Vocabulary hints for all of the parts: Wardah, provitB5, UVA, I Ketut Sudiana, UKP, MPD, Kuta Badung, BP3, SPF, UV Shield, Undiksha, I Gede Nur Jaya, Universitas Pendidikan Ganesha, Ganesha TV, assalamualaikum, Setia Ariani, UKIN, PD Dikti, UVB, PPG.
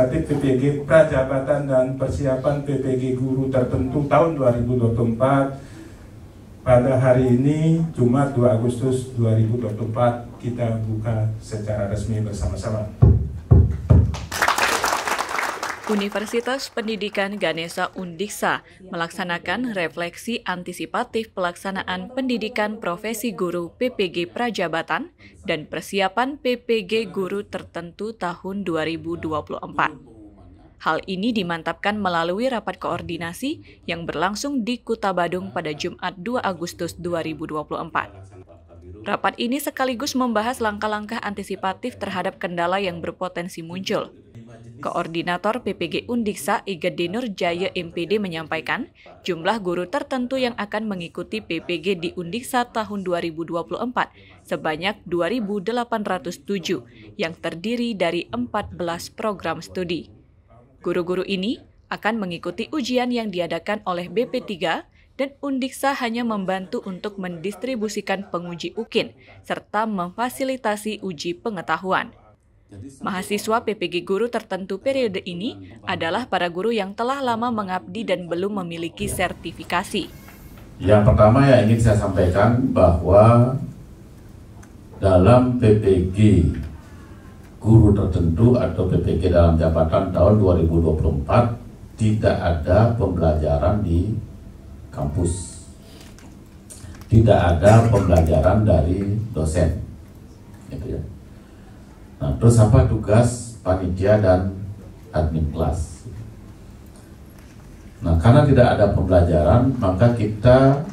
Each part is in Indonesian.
legislatif PPG prajabatan dan persiapan PPG guru tertentu tahun 2024. Pada hari ini Jumat 2 Agustus 2024 kita buka secara resmi bersama-sama. Universitas Pendidikan Ganesha Undiksha melaksanakan refleksi antisipatif pelaksanaan pendidikan profesi guru PPG Prajabatan dan persiapan PPG guru tertentu tahun 2024. Hal ini dimantapkan melalui rapat koordinasi yang berlangsung di Kuta Badung pada Jumat 2 Agustus 2024. Rapat ini sekaligus membahas langkah-langkah antisipatif terhadap kendala yang berpotensi muncul. Koordinator PPG Undiksha I Gede Nur Jaya MPD menyampaikan, jumlah guru tertentu yang akan mengikuti PPG di Undiksha tahun 2024 sebanyak 2.807 yang terdiri dari 14 program studi. Guru-guru ini akan mengikuti ujian yang diadakan oleh BP3 dan Undiksha hanya membantu untuk mendistribusikan penguji UKIN serta memfasilitasi uji pengetahuan. Mahasiswa PPG guru tertentu periode ini adalah para guru yang telah lama mengabdi dan belum memiliki sertifikasi. Yang pertama yang ingin saya sampaikan bahwa dalam PPG guru tertentu atau PPG dalam jabatan tahun 2024 tidak ada pembelajaran di kampus. Tidak ada pembelajaran dari dosen. Gitu ya. Nah, terus apa tugas panitia dan admin kelas? Nah, karena tidak ada pembelajaran, maka kita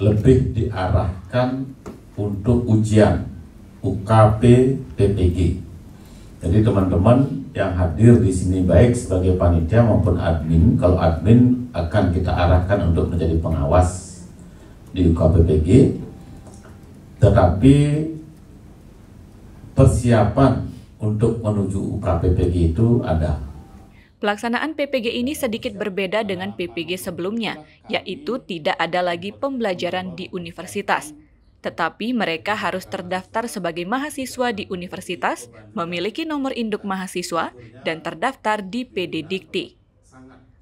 lebih diarahkan untuk ujian UKP PPG. Jadi teman-teman yang hadir di sini baik sebagai panitia maupun admin, kalau admin akan kita arahkan untuk menjadi pengawas di UKP PPG. Tetapi persiapan untuk menuju UKP PPG itu ada. Pelaksanaan PPG ini sedikit berbeda dengan PPG sebelumnya, yaitu tidak ada lagi pembelajaran di universitas. Tetapi mereka harus terdaftar sebagai mahasiswa di universitas, memiliki nomor induk mahasiswa, dan terdaftar di PD Dikti.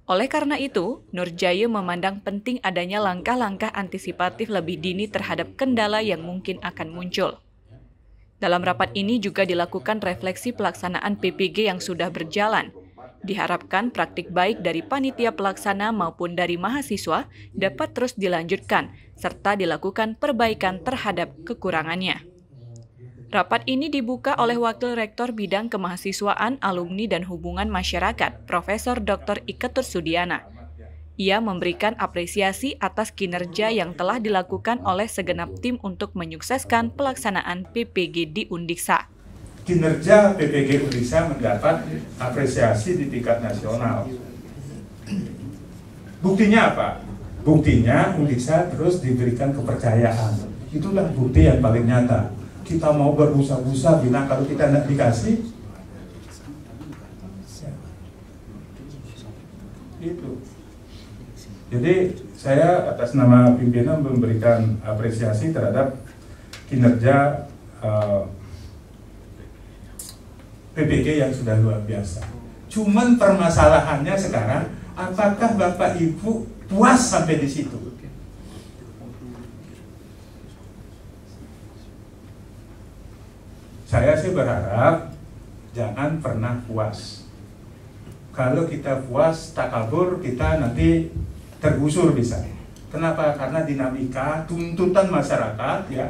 Oleh karena itu, Nur Jaya memandang penting adanya langkah-langkah antisipatif lebih dini terhadap kendala yang mungkin akan muncul. Dalam rapat ini juga dilakukan refleksi pelaksanaan PPG yang sudah berjalan. Diharapkan praktik baik dari panitia pelaksana maupun dari mahasiswa dapat terus dilanjutkan, serta dilakukan perbaikan terhadap kekurangannya. Rapat ini dibuka oleh Wakil Rektor Bidang Kemahasiswaan, Alumni dan Hubungan Masyarakat, Profesor Dr. I Ketut Sudiana. Ia memberikan apresiasi atas kinerja yang telah dilakukan oleh segenap tim untuk menyukseskan pelaksanaan PPG di Undiksha. Kinerja PPG Undiksha mendapat apresiasi di tingkat nasional. Buktinya apa? Buktinya Undiksha terus diberikan kepercayaan. Itulah bukti yang paling nyata. Kita mau berbusa-busa bilang kalau kita tidak dikasih, itu. Jadi saya atas nama pimpinan memberikan apresiasi terhadap kinerja PPG yang sudah luar biasa. Cuman permasalahannya sekarang, apakah Bapak Ibu puas sampai di situ? Saya sih berharap jangan pernah puas. Kalau kita puas tak kabur, kita nanti tergusur bisa. Kenapa? Karena dinamika tuntutan masyarakat ya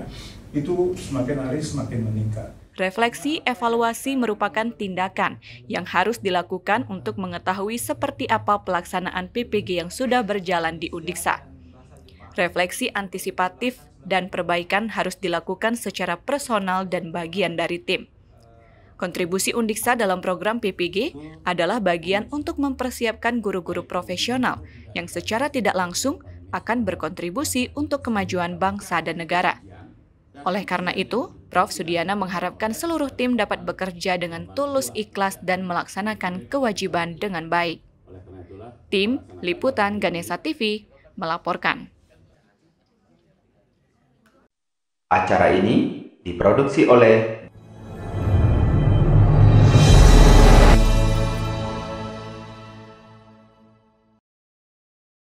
itu semakin hari semakin meningkat. Refleksi evaluasi merupakan tindakan yang harus dilakukan untuk mengetahui seperti apa pelaksanaan PPG yang sudah berjalan di Undiksha. Refleksi antisipatif dan perbaikan harus dilakukan secara personal dan bagian dari tim. Kontribusi Undiksha dalam program PPG adalah bagian untuk mempersiapkan guru-guru profesional yang secara tidak langsung akan berkontribusi untuk kemajuan bangsa dan negara. Oleh karena itu, Prof. Sudiana mengharapkan seluruh tim dapat bekerja dengan tulus ikhlas dan melaksanakan kewajiban dengan baik. Tim Liputan Ganesha TV melaporkan. Acara ini diproduksi oleh